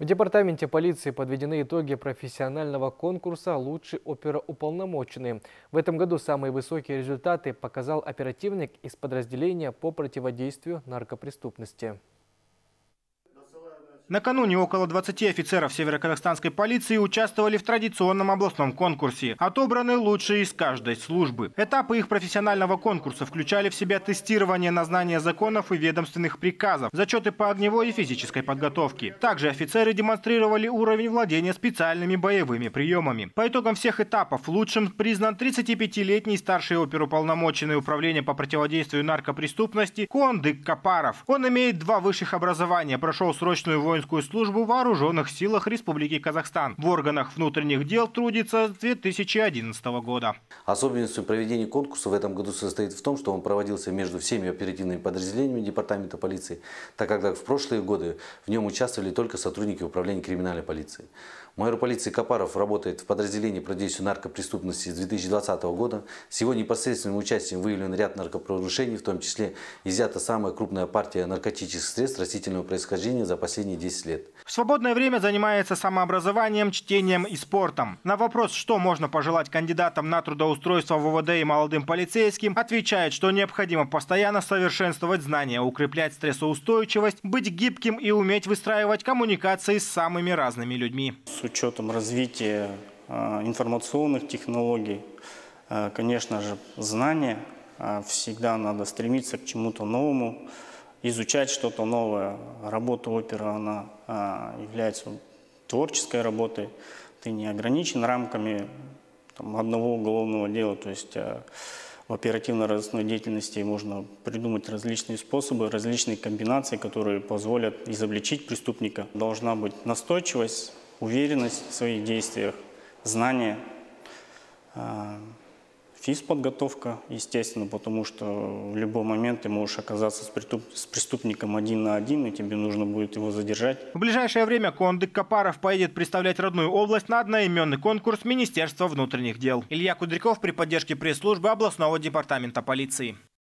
В департаменте полиции подведены итоги профессионального конкурса «Лучший оперуполномоченный». В этом году самые высокие результаты показал оперативник из подразделения по противодействию наркопреступности. Накануне около 20 офицеров северо-казахстанской полиции участвовали в традиционном областном конкурсе. Отобраны лучшие из каждой службы. Этапы их профессионального конкурса включали в себя тестирование на знание законов и ведомственных приказов, зачеты по огневой и физической подготовке. Также офицеры демонстрировали уровень владения специальными боевыми приемами. По итогам всех этапов лучшим признан 35-летний старший оперуполномоченный управления по противодействию наркопреступности Куандык Капаров. Он имеет 2 высших образования, прошел срочную воинскую службу в Вооруженных силах Республики Казахстан. В органах внутренних дел трудится с 2011 года. Особенностью проведения конкурса в этом году состоит в том, что он проводился между всеми оперативными подразделениями департамента полиции, так как в прошлые годы в нем участвовали только сотрудники управления криминальной полиции. Майор полиции Капаров работает в подразделении по противодействию наркопреступности с 2020 года. С его непосредственным участием выявлен ряд наркопреступлений, в том числе изъята самая крупная партия наркотических средств растительного происхождения за последние 10 лет. В свободное время занимается самообразованием, чтением и спортом. На вопрос, что можно пожелать кандидатам на трудоустройство в ОВД и молодым полицейским, отвечает, что необходимо постоянно совершенствовать знания, укреплять стрессоустойчивость, быть гибким и уметь выстраивать коммуникации с самыми разными людьми. С учетом развития информационных технологий, конечно же, знания, всегда надо стремиться к чему-то новому, изучать что-то новое. Работа опера, она является творческой работой. Ты не ограничен рамками одного уголовного дела. То есть в оперативно-розыскной деятельности можно придумать различные способы, различные комбинации, которые позволят изобличить преступника. Должна быть настойчивость, уверенность в своих действиях, знания, физподготовка, естественно, потому что в любой момент ты можешь оказаться с преступником 1 на 1, и тебе нужно будет его задержать. В ближайшее время Куандык Капаров поедет представлять родную область на одноименный конкурс Министерства внутренних дел. Илья Кудряков при поддержке пресс-службы областного департамента полиции.